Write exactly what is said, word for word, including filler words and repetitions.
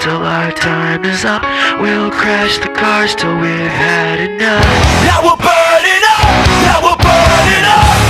till our time is up. We'll crash the cars till we've had enough. Now we'll burn it up. Now we'll burn it up.